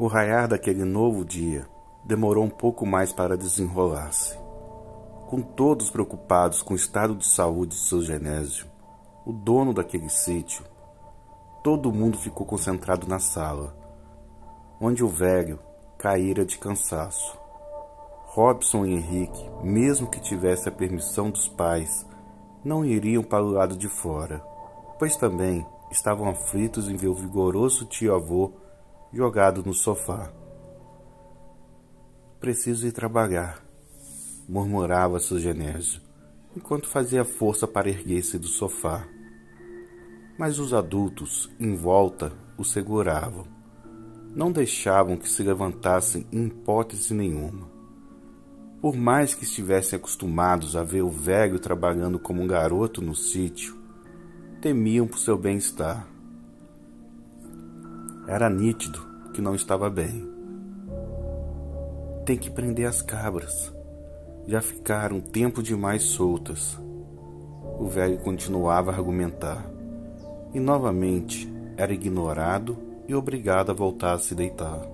O raiar daquele novo dia demorou um pouco mais para desenrolar-se. Com todos preocupados com o estado de saúde de Sr Genésio, o dono daquele sítio, todo mundo ficou concentrado na sala, onde o velho caíra de cansaço. Robson e Henrique, mesmo que tivesse a permissão dos pais, não iriam para o lado de fora, pois também estavam aflitos em ver o vigoroso tio-avô jogado no sofá. Preciso ir trabalhar, murmurava Sr Genésio, enquanto fazia força para erguer-se do sofá. Mas os adultos, em volta, o seguravam. Não deixavam que se levantassem em hipótese nenhuma. Por mais que estivessem acostumados a ver o velho trabalhando como um garoto no sítio, temiam por seu bem-estar. Era nítido que não estava bem. Tem que prender as cabras. Já ficaram tempo demais soltas. O velho continuava a argumentar. E novamente era ignorado e obrigado a voltar a se deitar.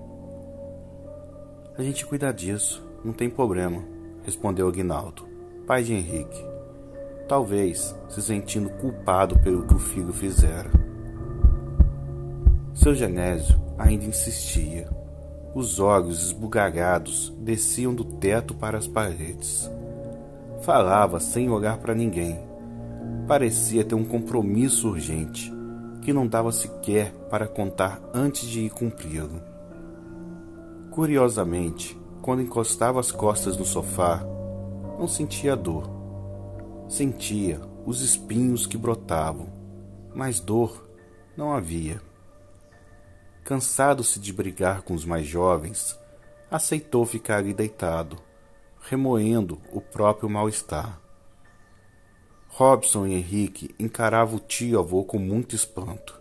A gente cuida disso, não tem problema, respondeu Aguinaldo, pai de Henrique, talvez se sentindo culpado pelo que o filho fizera. Sr Genésio ainda insistia. Os olhos esbugalhados desciam do teto para as paredes. Falava sem olhar para ninguém. Parecia ter um compromisso urgente, que não dava sequer para contar antes de ir cumpri-lo. Curiosamente, quando encostava as costas no sofá, não sentia dor. Sentia os espinhos que brotavam, mas dor não havia. Cansado-se de brigar com os mais jovens, aceitou ficar ali deitado, remoendo o próprio mal-estar. Robson e Henrique encaravam o tio-avô com muito espanto.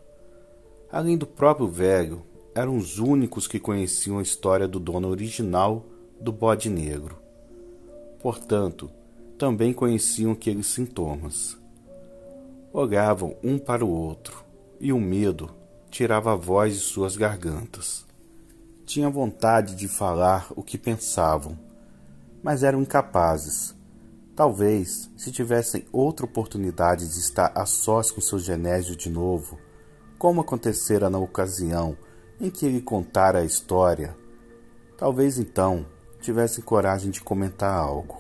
Além do próprio velho, eram os únicos que conheciam a história do dono original do bode negro. Portanto, também conheciam aqueles sintomas. Olhavam um para o outro, e o medo tirava a voz de suas gargantas. Tinha vontade de falar o que pensavam, mas eram incapazes. Talvez, se tivessem outra oportunidade de estar a sós com Sr Genésio de novo, como acontecera na ocasião em que ele contara a história, talvez então tivessem coragem de comentar algo.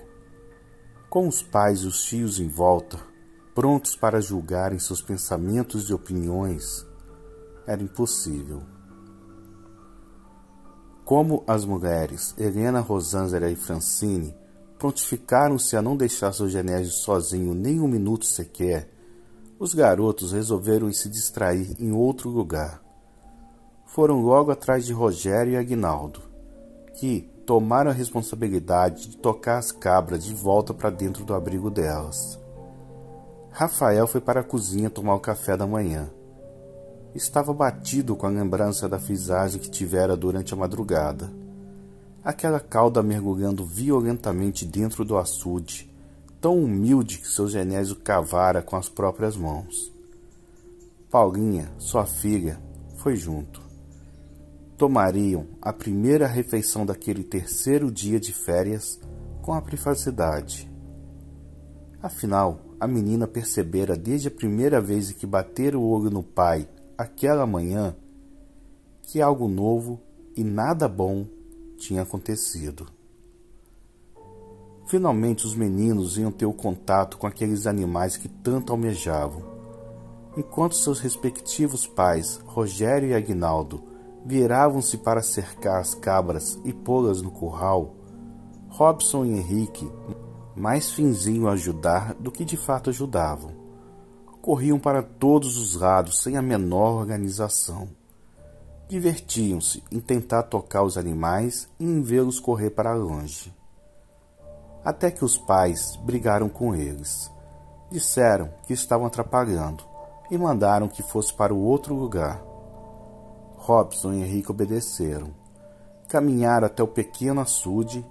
Com os pais e os tios em volta, prontos para julgarem seus pensamentos e opiniões, era impossível. Como as mulheres Helena, Rosângela e Francine prontificaram-se a não deixar Sr Genésio sozinho nem um minuto sequer, os garotos resolveram se distrair em outro lugar. Foram logo atrás de Rogério e Aguinaldo, que tomaram a responsabilidade de tocar as cabras de volta para dentro do abrigo delas. Rafael foi para a cozinha tomar o café da manhã. Estava batido com a lembrança da visagem que tivera durante a madrugada. Aquela cauda mergulhando violentamente dentro do açude, tão humilde que Sr Genésio cavara com as próprias mãos. Paulinha, sua filha, foi junto. Tomariam a primeira refeição daquele terceiro dia de férias com a privacidade. Afinal, a menina percebera desde a primeira vez em que batera o olho no pai aquela manhã, que algo novo e nada bom tinha acontecido. Finalmente os meninos iam ter o contato com aqueles animais que tanto almejavam. Enquanto seus respectivos pais, Rogério e Aguinaldo, viravam-se para cercar as cabras e pô-las no curral, Robson e Henrique mais fingiam ajudar do que de fato ajudavam. Corriam para todos os lados sem a menor organização. Divertiam-se em tentar tocar os animais e em vê-los correr para longe. Até que os pais brigaram com eles. Disseram que estavam atrapalhando e mandaram que fosse para o outro lugar. Robson e Henrique obedeceram. Caminharam até o pequeno açude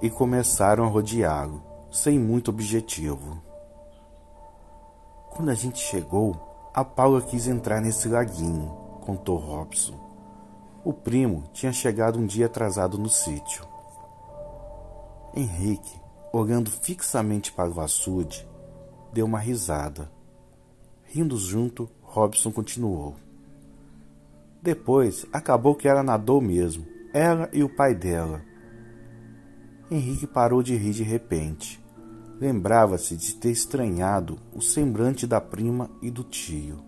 e começaram a rodeá-lo, sem muito objetivo. Quando a gente chegou, a Paula quis entrar nesse laguinho, contou Robson. O primo tinha chegado um dia atrasado no sítio. Henrique, olhando fixamente para o açude, deu uma risada. Rindo junto, Robson continuou. Depois, acabou que ela nadou mesmo, ela e o pai dela. Henrique parou de rir de repente. Lembrava-se de ter estranhado o semblante da prima e do tio.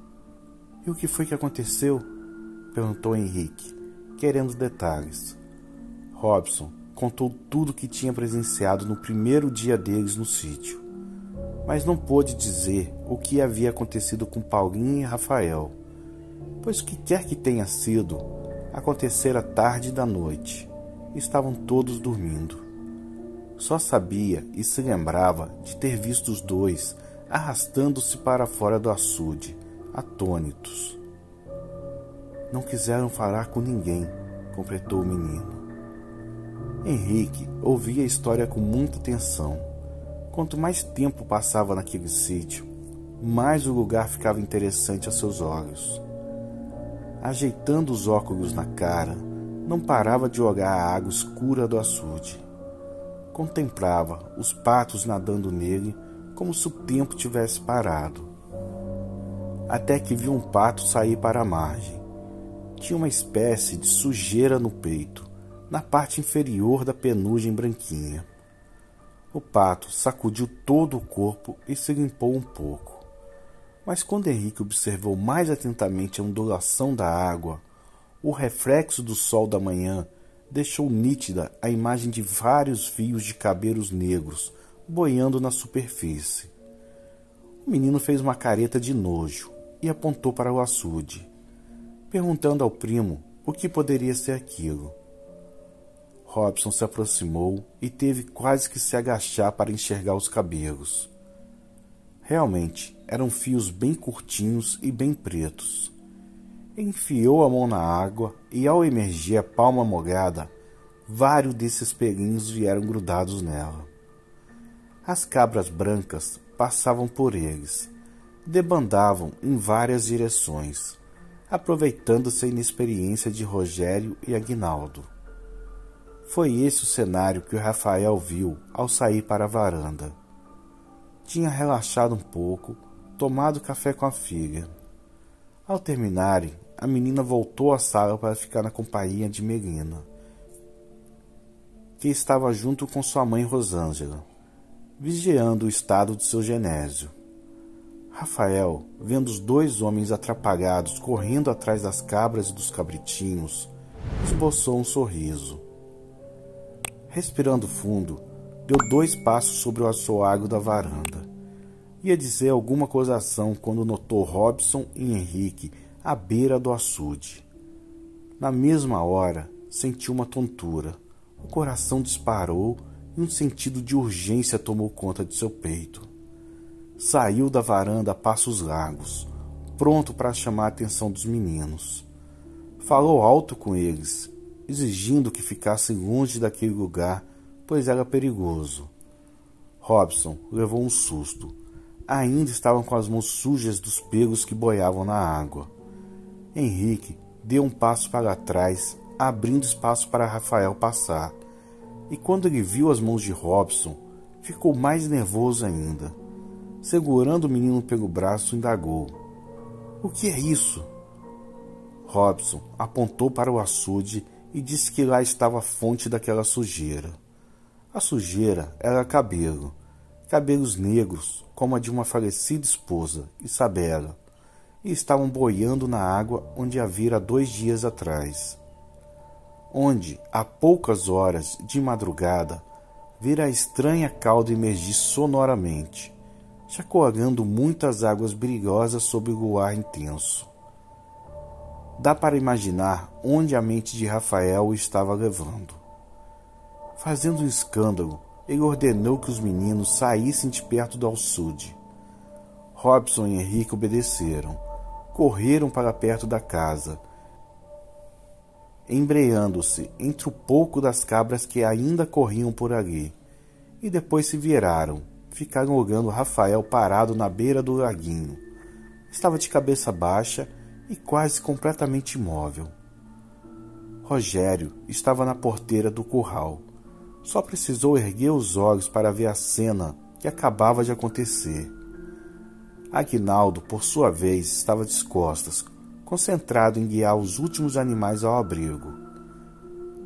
— E o que foi que aconteceu? — perguntou Henrique, querendo detalhes. Robson contou tudo o que tinha presenciado no primeiro dia deles no sítio, mas não pôde dizer o que havia acontecido com Paulinha e Rafael, pois o que quer que tenha sido, acontecera tarde da noite. Estavam todos dormindo. Só sabia e se lembrava de ter visto os dois arrastando-se para fora do açude, atônitos. Não quiseram falar com ninguém, completou o menino. Henrique ouvia a história com muita atenção. Quanto mais tempo passava naquele sítio, mais o lugar ficava interessante a seus olhos. Ajeitando os óculos na cara, não parava de olhar a água escura do açude. Contemplava os patos nadando nele como se o tempo tivesse parado. Até que viu um pato sair para a margem. Tinha uma espécie de sujeira no peito, na parte inferior da penugem branquinha. O pato sacudiu todo o corpo e se limpou um pouco. Mas quando Henrique observou mais atentamente a ondulação da água, o reflexo do sol da manhã deixou nítida a imagem de vários fios de cabelos negros boiando na superfície. O menino fez uma careta de nojo e apontou para o açude, perguntando ao primo o que poderia ser aquilo. Robson se aproximou e teve quase que se agachar para enxergar os cabelos. Realmente, eram fios bem curtinhos e bem pretos. Enfiou a mão na água e, ao emergir a palma molhada, vários desses pelinhos vieram grudados nela. As cabras brancas passavam por eles, debandavam em várias direções, aproveitando-se a inexperiência de Rogério e Aguinaldo. Foi esse o cenário que o Rafael viu ao sair para a varanda. Tinha relaxado um pouco, tomado café com a filha. Ao terminarem, a menina voltou à sala para ficar na companhia de Melina, que estava junto com sua mãe Rosângela, vigiando o estado de seu Genésio. Rafael, vendo os dois homens atrapalhados correndo atrás das cabras e dos cabritinhos, esboçou um sorriso. Respirando fundo, deu dois passos sobre o assoalho da varanda. Ia dizer alguma acusação quando notou Robson e Henrique à beira do açude. Na mesma hora, sentiu uma tontura. O coração disparou e um sentido de urgência tomou conta de seu peito. Saiu da varanda a passos largos, pronto para chamar a atenção dos meninos. Falou alto com eles, exigindo que ficassem longe daquele lugar, pois era perigoso. Robson levou um susto. Ainda estavam com as mãos sujas dos pelos que boiavam na água. Henrique deu um passo para trás, abrindo espaço para Rafael passar, e quando ele viu as mãos de Robson, ficou mais nervoso ainda. Segurando o menino pelo braço, indagou. — O que é isso? Robson apontou para o açude e disse que lá estava a fonte daquela sujeira. A sujeira era cabelo. Cabelos negros, como a de uma falecida esposa, Isabela, e estavam boiando na água onde a vira 2 dias atrás. Onde, a poucas horas de madrugada, vira a estranha cauda emergir sonoramente, chacoalhando muitas águas brilhosas sob o luar intenso. Dá para imaginar onde a mente de Rafael o estava levando. Fazendo um escândalo, ele ordenou que os meninos saíssem de perto do açude. Robson e Henrique obedeceram. Correram para perto da casa, embreando-se entre o pouco das cabras que ainda corriam por ali. E depois se viraram. Ficaram olhando Rafael parado na beira do laguinho. Estava de cabeça baixa e quase completamente imóvel. Rogério estava na porteira do curral. Só precisou erguer os olhos para ver a cena que acabava de acontecer. Aguinaldo, por sua vez, estava de costas, concentrado em guiar os últimos animais ao abrigo.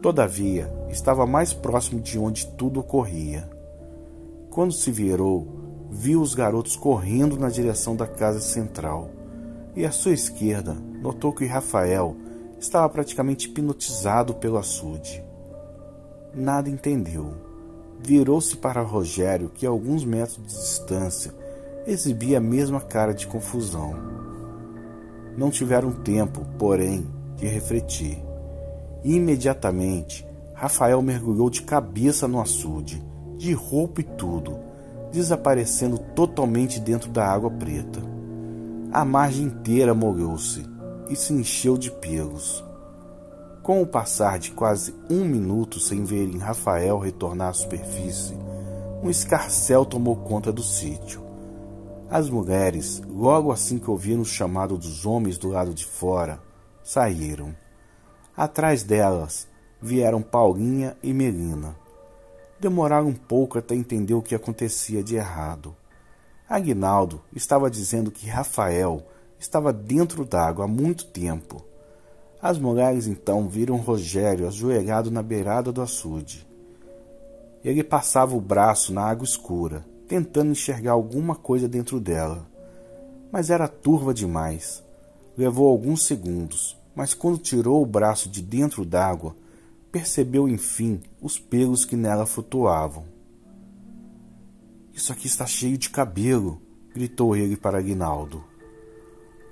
Todavia, estava mais próximo de onde tudo ocorria. Quando se virou, viu os garotos correndo na direção da casa central, e à sua esquerda notou que Rafael estava praticamente hipnotizado pelo açude. Nada entendeu. Virou-se para Rogério, que a alguns metros de distância exibia a mesma cara de confusão. Não tiveram tempo, porém, de refletir. Imediatamente, Rafael mergulhou de cabeça no açude, de roupa e tudo, desaparecendo totalmente dentro da água preta. A margem inteira molhou-se e se encheu de pelos. Com o passar de quase um minuto sem verem Rafael retornar à superfície, um escarcéu tomou conta do sítio. As mulheres, logo assim que ouviram o chamado dos homens do lado de fora, saíram. Atrás delas vieram Paulinha e Melina. Demoraram um pouco até entender o que acontecia de errado. Aguinaldo estava dizendo que Rafael estava dentro d'água há muito tempo. As mulheres então viram Rogério ajoelhado na beirada do açude. Ele passava o braço na água escura, tentando enxergar alguma coisa dentro dela. Mas era turva demais. Levou alguns segundos, mas quando tirou o braço de dentro d'água, percebeu enfim os pelos que nela flutuavam. "Isso aqui está cheio de cabelo", gritou ele para Aguinaldo.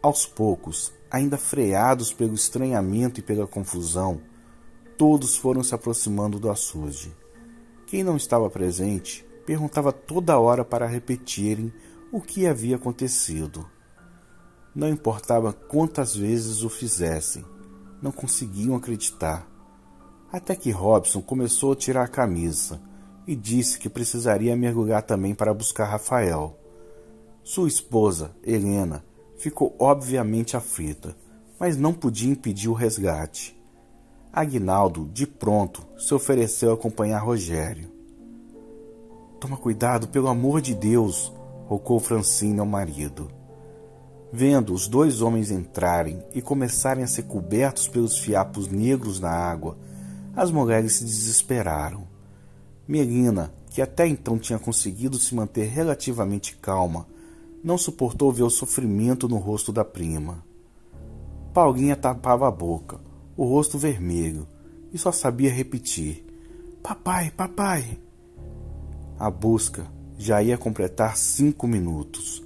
Aos poucos, ainda freados pelo estranhamento e pela confusão, todos foram se aproximando do açude. Quem não estava presente perguntava toda hora para repetirem o que havia acontecido. Não importava quantas vezes o fizessem, não conseguiam acreditar. Até que Robson começou a tirar a camisa e disse que precisaria mergulhar também para buscar Rafael. Sua esposa, Helena, ficou obviamente aflita, mas não podia impedir o resgate. Aguinaldo, de pronto, se ofereceu a acompanhar Rogério. "Toma cuidado, pelo amor de Deus", rocou Francine ao marido. Vendo os dois homens entrarem e começarem a ser cobertos pelos fiapos negros na água, as mulheres se desesperaram. Melina, que até então tinha conseguido se manter relativamente calma, não suportou ver o sofrimento no rosto da prima. Paulinha tapava a boca, o rosto vermelho, e só sabia repetir: "Papai, papai!" A busca já ia completar 5 minutos.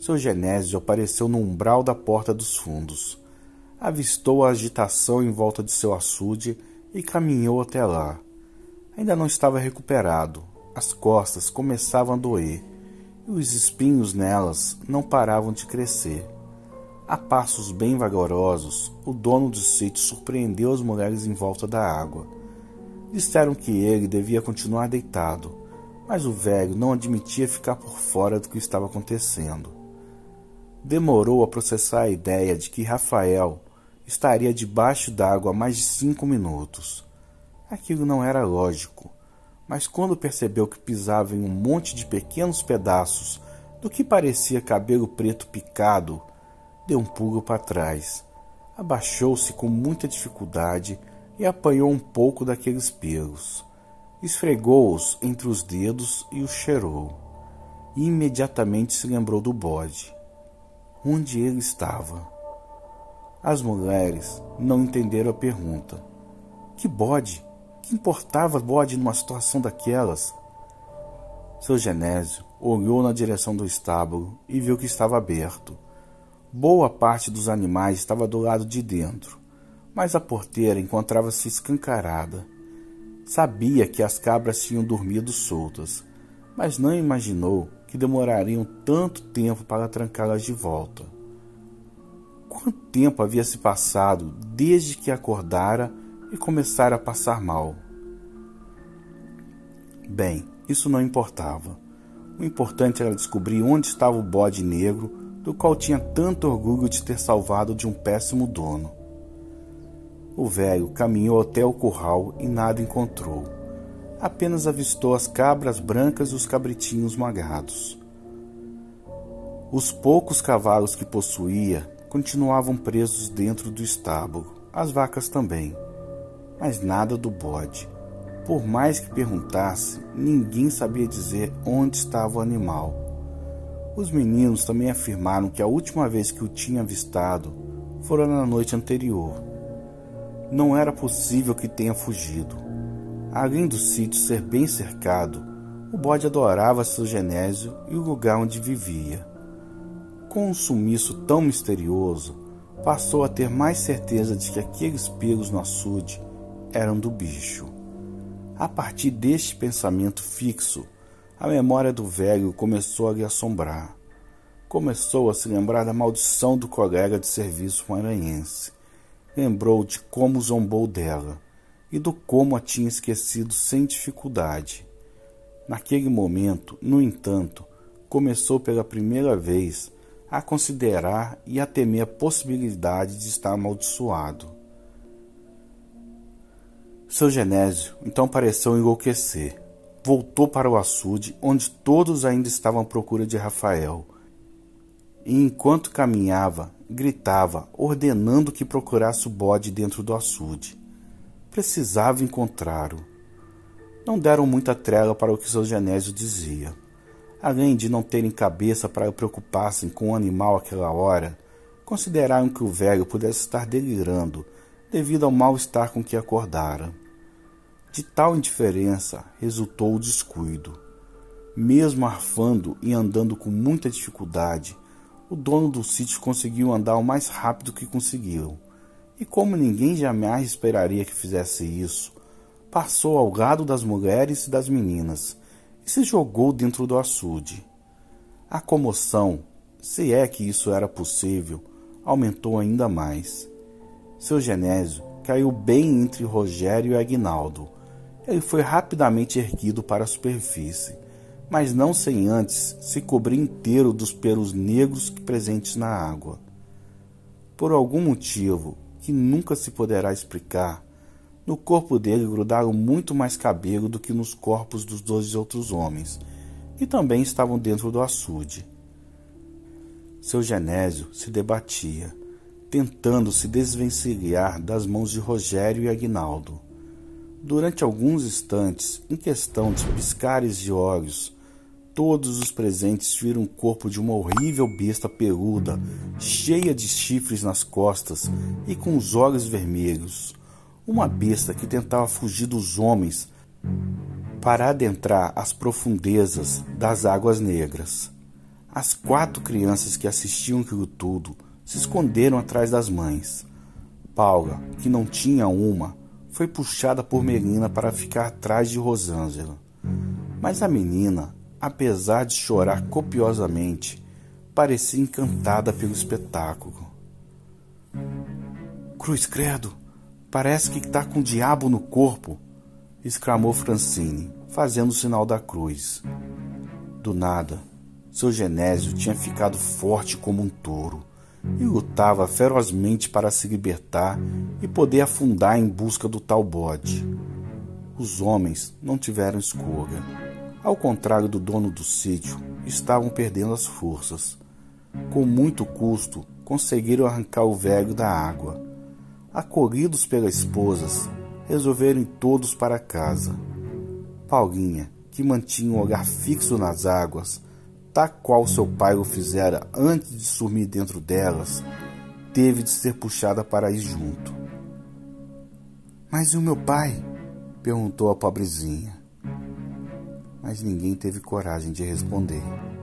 Sr Genésio apareceu no umbral da porta dos fundos. Avistou a agitação em volta de seu açude e caminhou até lá. Ainda não estava recuperado, as costas começavam a doer, e os espinhos nelas não paravam de crescer. A passos bem vagarosos, o dono do sítio surpreendeu as mulheres em volta da água. Disseram que ele devia continuar deitado, mas o velho não admitia ficar por fora do que estava acontecendo. Demorou a processar a ideia de que Rafael estaria debaixo d'água há mais de 5 minutos. Aquilo não era lógico. Mas quando percebeu que pisava em um monte de pequenos pedaços do que parecia cabelo preto picado, deu um pulo para trás. Abaixou-se com muita dificuldade e apanhou um pouco daqueles pelos. Esfregou-os entre os dedos e os cheirou. E imediatamente se lembrou do bode. Onde ele estava? As mulheres não entenderam a pergunta. "Que bode? Que importava bode numa situação daquelas?" Sr Genésio olhou na direção do estábulo e viu que estava aberto. Boa parte dos animais estava do lado de dentro, mas a porteira encontrava-se escancarada. Sabia que as cabras tinham dormido soltas, mas não imaginou que demorariam tanto tempo para trancá-las de volta. Quanto tempo havia se passado desde que acordara e começaram a passar mal? Bem, isso não importava. O importante era descobrir onde estava o bode negro, do qual tinha tanto orgulho de ter salvado de um péssimo dono. O velho caminhou até o curral e nada encontrou. Apenas avistou as cabras brancas e os cabritinhos magados. Os poucos cavalos que possuía continuavam presos dentro do estábulo, as vacas também. Mas nada do bode. Por mais que perguntasse, ninguém sabia dizer onde estava o animal. Os meninos também afirmaram que a última vez que o tinha avistado fora na noite anterior. Não era possível que tenha fugido. Além do sítio ser bem cercado, o bode adorava Sr Genésio e o lugar onde vivia. Com um sumiço tão misterioso, passou a ter mais certeza de que aqueles pelos no açude eram do bicho. A partir deste pensamento fixo, a memória do velho começou a lhe assombrar. Começou a se lembrar da maldição do colega de serviço maranhense. Lembrou de como zombou dela e do como a tinha esquecido sem dificuldade. Naquele momento, no entanto, começou pela primeira vez a considerar e a temer a possibilidade de estar amaldiçoado. Sr Genésio então pareceu enlouquecer. Voltou para o açude, onde todos ainda estavam à procura de Rafael. E enquanto caminhava, gritava, ordenando que procurasse o bode dentro do açude. Precisava encontrá-lo. Não deram muita trela para o que Sr Genésio dizia. Além de não terem cabeça para preocupar-se com o animal àquela hora, consideraram que o velho pudesse estar delirando, devido ao mal-estar com que acordara. De tal indiferença resultou o descuido. Mesmo arfando e andando com muita dificuldade, o dono do sítio conseguiu andar o mais rápido que conseguiram, e como ninguém jamais esperaria que fizesse isso, passou ao lado das mulheres e das meninas e se jogou dentro do açude. A comoção, se é que isso era possível, aumentou ainda mais. Sr Genésio caiu bem entre Rogério e Aguinaldo. Ele foi rapidamente erguido para a superfície, mas não sem antes se cobrir inteiro dos pelos negros presentes na água. Por algum motivo, que nunca se poderá explicar, no corpo dele grudaram muito mais cabelo do que nos corpos dos dois outros homens, que também estavam dentro do açude. Sr Genésio se debatia, tentando se desvencilhar das mãos de Rogério e Aguinaldo. Durante alguns instantes, em questão de piscares de olhos, todos os presentes viram o corpo de uma horrível besta peluda, cheia de chifres nas costas e com os olhos vermelhos. Uma besta que tentava fugir dos homens para adentrar as profundezas das águas negras. As quatro crianças que assistiam aquilo tudo se esconderam atrás das mães. Paula, que não tinha uma, foi puxada por Melina para ficar atrás de Rosângela. Mas a menina, apesar de chorar copiosamente, parecia encantada pelo espetáculo. Cruz credo, parece que está com o diabo no corpo, exclamou Francine, fazendo o sinal da cruz. Do nada, Sr Genésio tinha ficado forte como um touro e lutava ferozmente para se libertar e poder afundar em busca do tal bode. Os homens não tiveram escolha. Ao contrário do dono do sítio, estavam perdendo as forças. Com muito custo, conseguiram arrancar o velho da água. Acolhidos pelas esposas, resolveram ir todos para casa. Paulinha, que mantinha um olhar fixo nas águas, tal qual seu pai o fizera antes de sumir dentro delas, teve de ser puxada para ir junto. Mas e o meu pai? Perguntou a pobrezinha. Mas ninguém teve coragem de responder.